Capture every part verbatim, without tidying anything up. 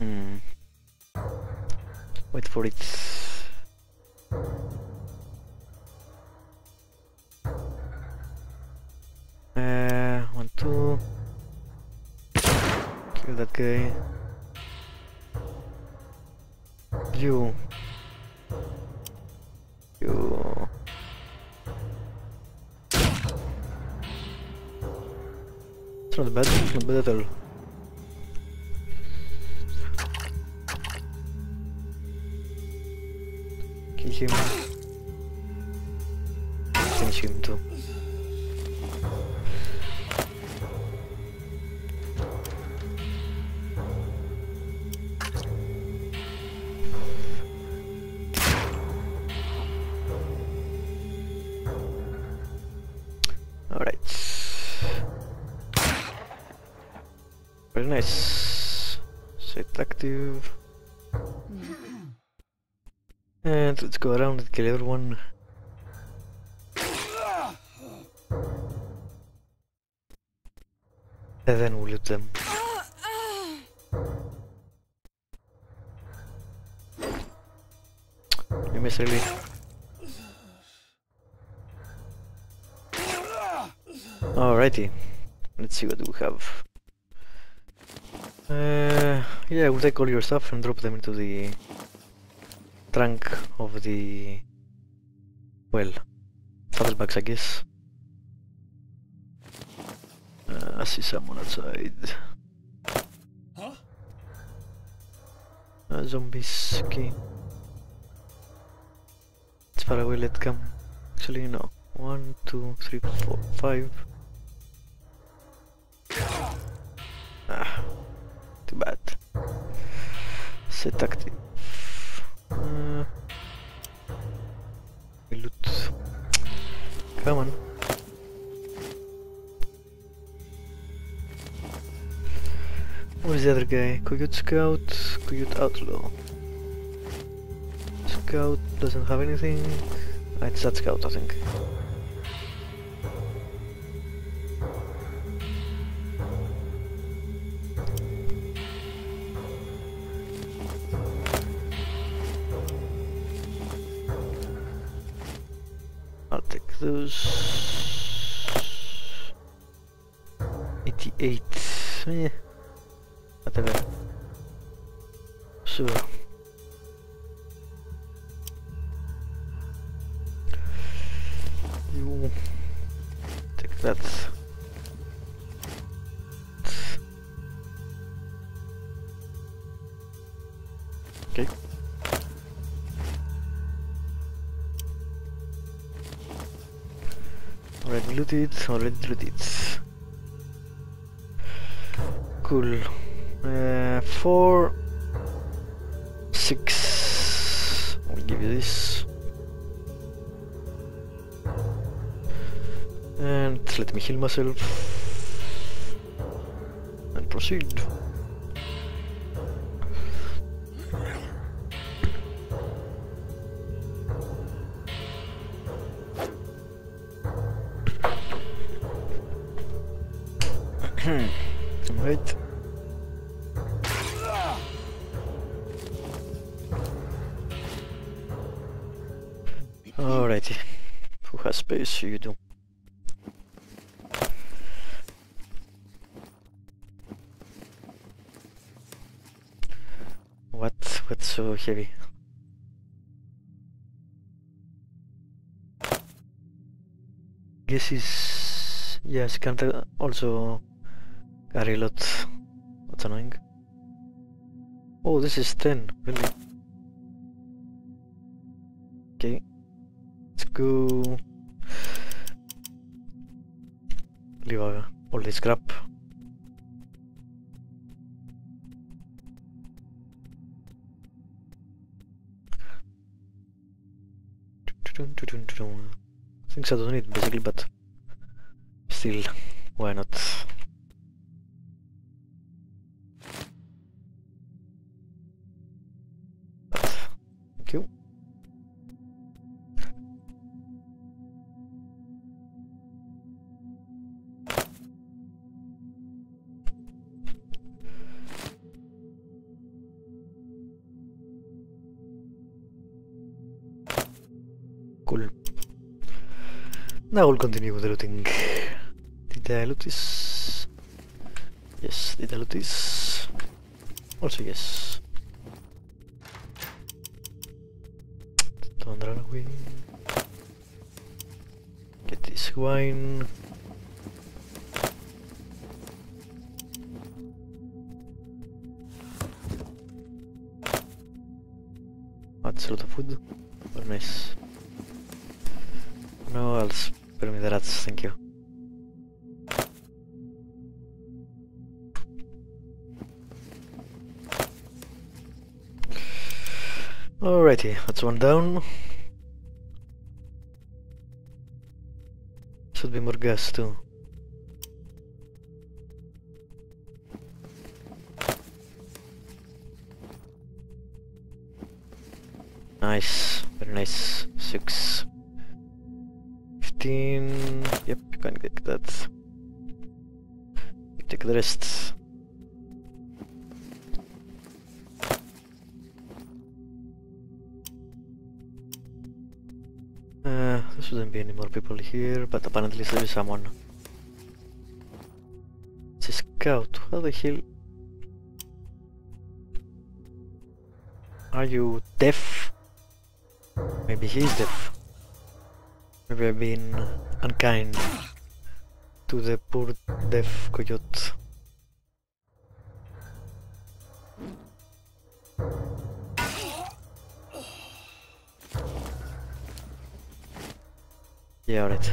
Hmm. Wait for it. Uh, one, two. Kill that guy. You. You. It's not bad. It's not bad at all. Kill him. Finish him too. Very nice. Set active. And let's go around and kill everyone. And then we'll loot them. You miss really. Alrighty. Let's see what we have. Uh, yeah, we'll take all your stuff and drop them into the trunk of the, well, saddlebags, I guess. Uh, I see someone outside. Huh? Uh, zombies, okay. It's far away, let's come. Actually, no. One, two, three, four, five. Bad. Set active. Uh, loot. Come on. Where's the other guy? Coyote Scout, Coyote Outlaw. Scout doesn't have anything. Ah, it's that Scout, I think. Those eighty-eight, eh, whatever. So you take that. Okay. Already looted, already looted. Cool. Uh, four, six. I'll give you this. And let me heal myself. And proceed. Right. Alrighty. Who has space? You do. What? What's so heavy? Guess is yes. Can't also. Carry a lot. That's annoying. Oh, this is ten, really? Okay. Let's go. Leave uh, all this crap. Things I don't need basically, but still, why not? Now we'll continue with the looting. Did I loot this? Yes, did I loot this? Also yes. Don't run away. Get this wine. That's a lot of food. Very nice. No, I'll spare me the rats, thank you. Alrighty, that's one down. Should be more gas too. Nice, very nice. Six. Fifteen. Yep, you can take that. You take the rest. Uh, there shouldn't be any more people here, but apparently there is someone. It's a scout. How the hell? Are you deaf? Maybe he's deaf. Maybe I've been unkind to the poor deaf coyote. Yeah, alright.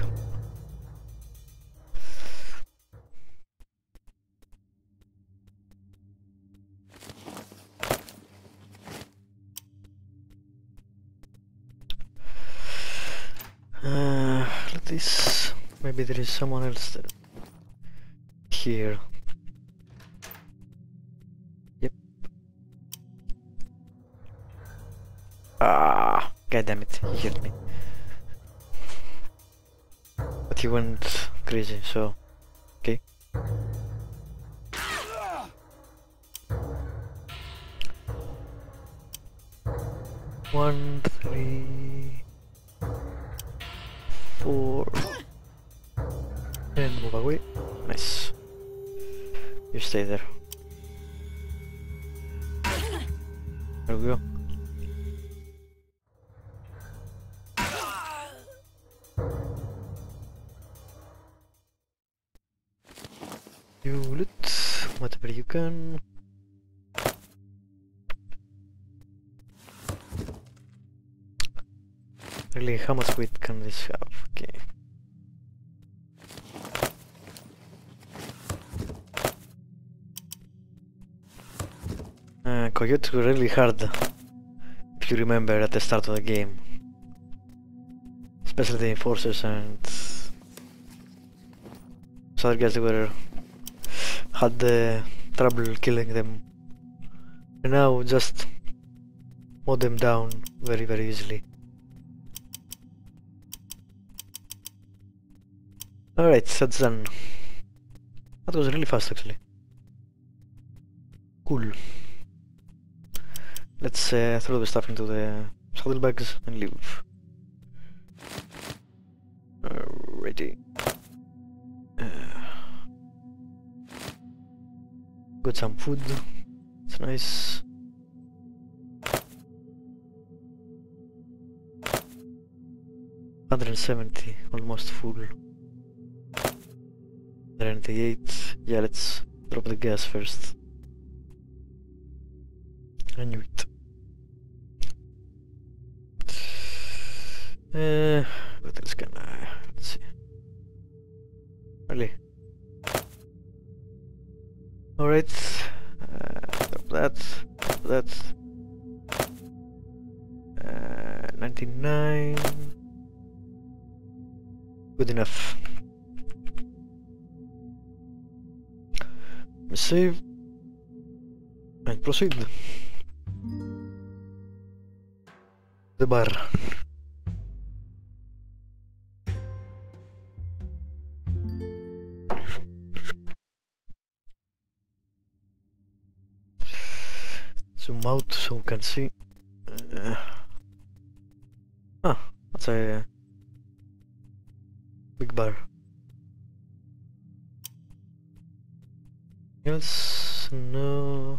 Uh, let this. Maybe there is someone else there. Here. Yep. Ah, God damn it! He hit me. But he went crazy, so okay. One, three, four, and move away. Nice. You stay there. There we go. You loot whatever you can. Really, how much weight can this have? Okay. Uh, coyotes were really hard, if you remember, at the start of the game. Especially the enforcers and other guys that were had uh, trouble killing them, and now just mow them down very very easily. Alright, that's done. That was really fast actually. Cool. Let's uh, throw the stuff into the saddlebags and leave. Alrighty. Got some food, it's nice. one hundred seventy, almost full. one hundred eight, yeah, let's drop the gas first. I knew it. Uh, what else can I, let's see. Really? Alright, uh, that, that, uh, ninety-nine, good enough. Let me save and proceed. The bar. Zoom out so we can see. Uh, ah, that's a uh, snack bar. Else? No.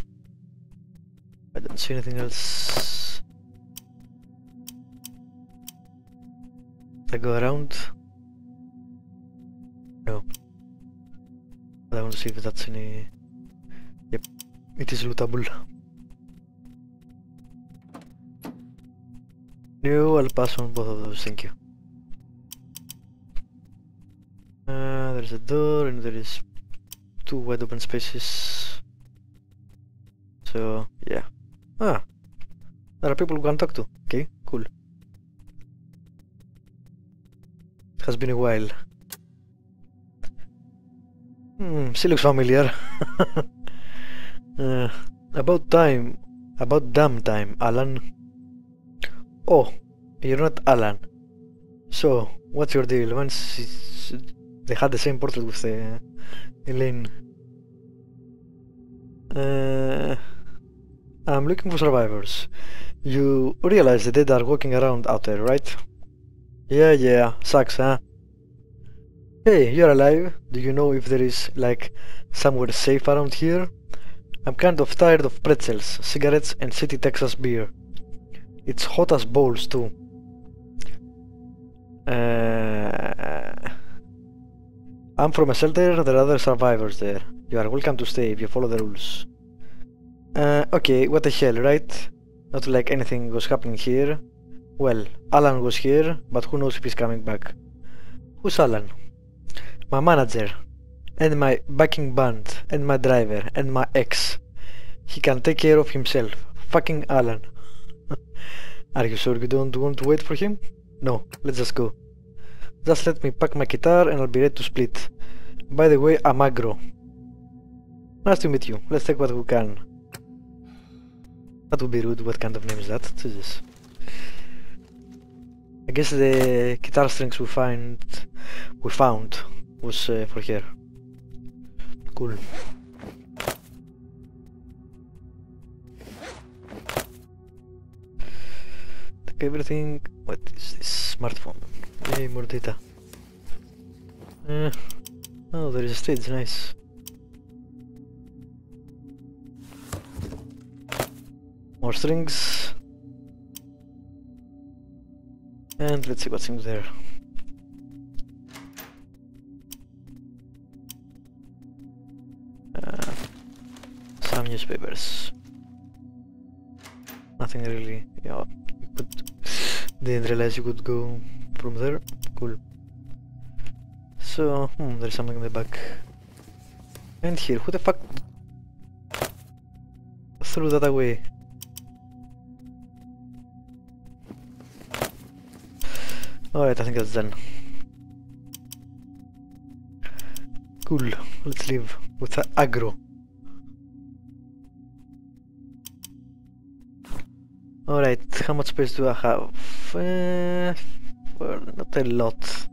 I don't see anything else. I go around. No. I don't see if that's any. Yep, it is lootable. No, I'll pass on both of those, thank you. Uh, there's a door and there is two wide open spaces. So, yeah. Ah! There are people who can talk to. Okay, cool. It has been a while. Hmm, she looks familiar. uh, about time. About damn time, Alan. Oh, you're not Alan. So, what's your deal? Once they had the same portrait with uh, Elaine. Uh, I'm looking for survivors. You realize the dead are walking around out there, right? Yeah, yeah, sucks, huh? Hey, you're alive. Do you know if there is, like, somewhere safe around here? I'm kind of tired of pretzels, cigarettes and city Texas beer. It's hot as balls too. Uh, I'm from a shelter, there are other survivors there. You are welcome to stay if you follow the rules. Uh, okay, what the hell, right? Not like anything was happening here. Well, Alan was here, but who knows if he's coming back. Who's Alan? My manager, and my backing band, and my driver, and my ex. He can take care of himself. Fucking Alan. Are you sure you don't want to wait for him? No, let's just go. Just let me pack my guitar and I'll be ready to split. By the way, I'm aggro. Nice to meet you. Let's take what we can. That would be rude. What kind of name is that? Jesus. I guess the guitar strings we find, we found was uh, for her. Cool. Everything. What is this? Smartphone. Hey, more data. Uh, oh, there is a stage, nice. More strings. And let's see what's in there. Uh, some newspapers. Nothing really. Yeah. Didn't realize you could go from there. Cool. So, hmm, there's something in the back. And here, who the fuck threw that away? Alright, I think that's done. Cool, let's leave with the aggro. Alright, how much space do I have? Uh, well, not a lot.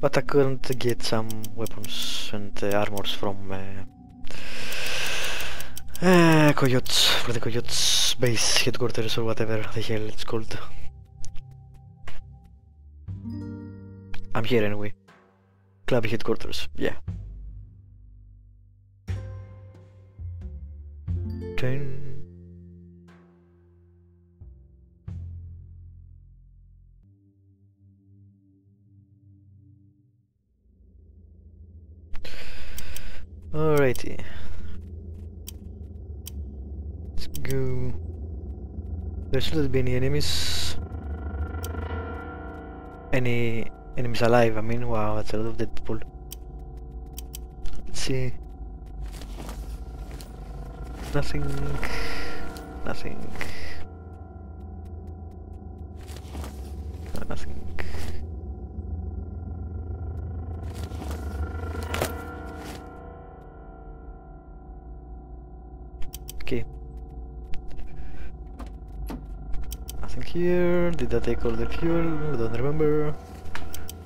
But I couldn't get some weapons and uh, armors from uh, uh, Coyotes, for the Coyotes base, headquarters or whatever the hell it's called. I'm here anyway. Club headquarters, yeah. Dun. Alrighty. Let's go. There shouldn't be any enemies. Any enemies alive, I mean. Wow, that's a lot of dead people. Let's see. Nothing. Nothing. Nothing. Nothing here. Did I take all the fuel? I don't remember.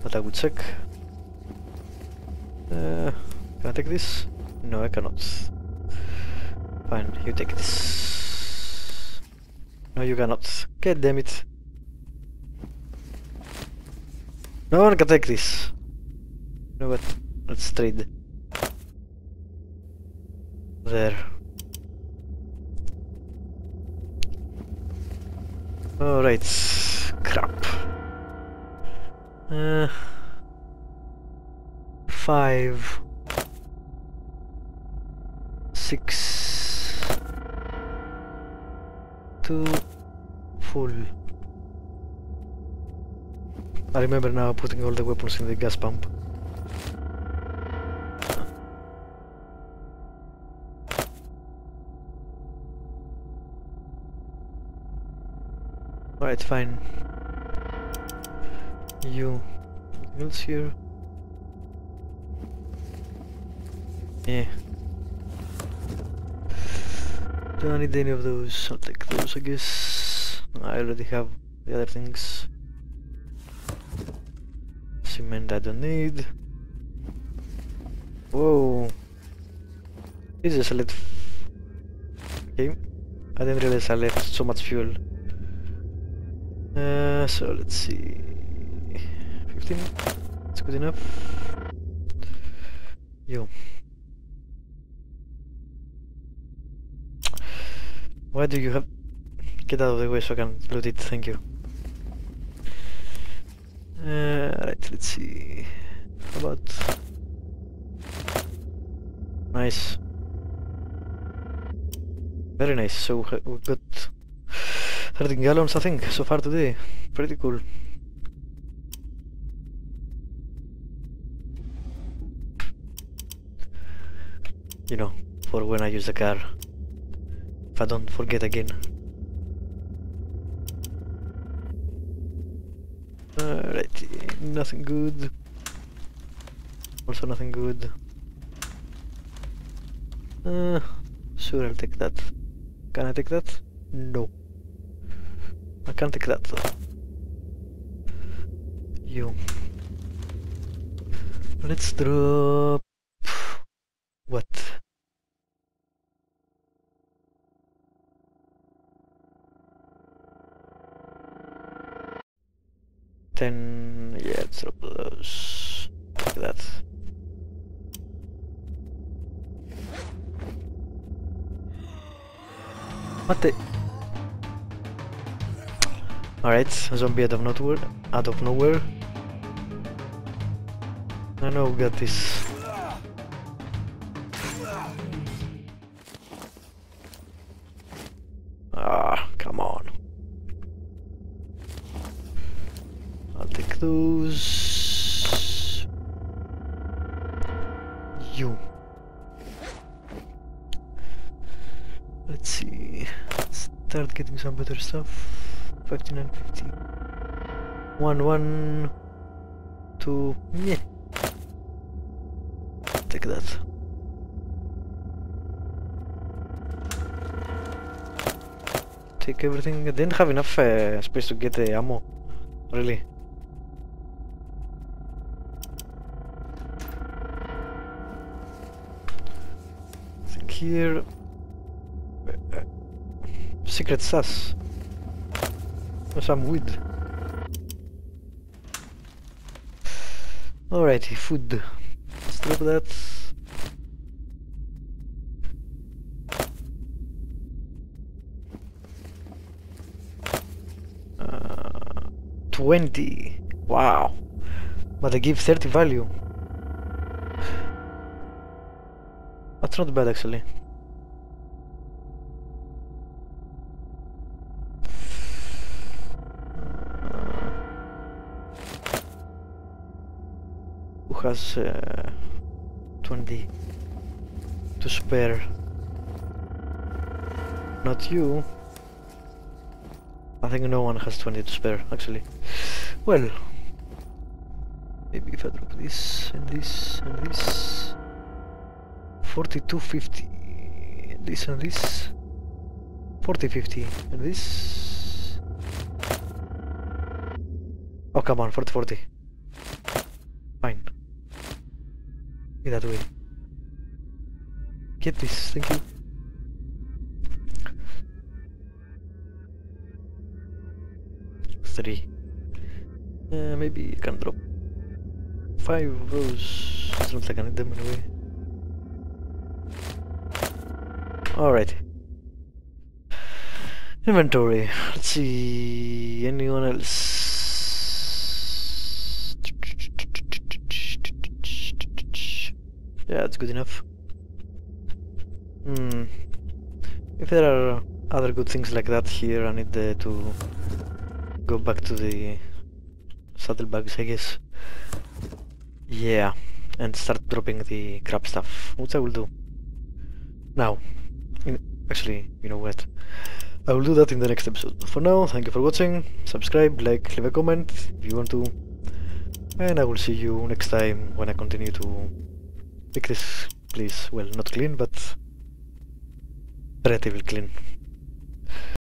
But I would check. Uh, can I take this? No, I cannot. Fine, you take this. No, you cannot. God damn it. No one can take this. know what? Let's trade. There. Alright, crap. Uh, five. Six. Two. Full. I remember now putting all the weapons in the gas pump. Alright, fine. You. Anything else here? Yeah. Don't need any of those. I'll take those, I guess. I already have the other things. Cement I don't need. Whoa. Jesus, I let... Okay. I didn't realize I left so much fuel. Uh, so let's see, fifteen, that's good enough. Yo. Why do you have... Get out of the way so I can loot it, thank you. Uh, right, let's see, how about... Nice. Very nice, so we've got... thirteen gallons, I think, so far today. Pretty cool. You know, for when I use the car. If I don't forget again. Alrighty, nothing good. Also nothing good. Uh, sure, I'll take that. Can I take that? No. I can't take that though. You. Let's drop... What? Ten... Yeah, let's drop those. Like that. What the... Alright, zombie out of nowhere. Out of nowhere. I know we got this. Ah, come on. I'll take those. You. Let's see. Let's start getting some better stuff. fifty-nine fifty. One, one, two, yeah. Take that. Take everything. I didn't have enough uh, space to get the uh, ammo, really. I think here. Uh, secret stash. Some wood. Alrighty, food. Let's drop that. Uh, twenty. Wow. But I give thirty value. That's not bad actually. Has uh, twenty to spare. Not you. I think no one has twenty to spare, actually. Well, maybe if I drop this and this and this, forty-two fifty, this and this, forty fifty and this. Oh come on, forty forty. Fine. That way. Get this, thank you. Three. Uh, maybe you can drop five of those. It's not like I need them anyway. Alright. Inventory. Let's see. Anyone else? Yeah, that's good enough. Hmm. If there are other good things like that here, I need uh, to go back to the saddlebags, I guess. Yeah, and start dropping the crap stuff, which I will do. Now, in actually, you know what? I will do that in the next episode. For now, thank you for watching, subscribe, like, leave a comment if you want to, and I will see you next time when I continue to make this place, well, not clean, but relatively clean.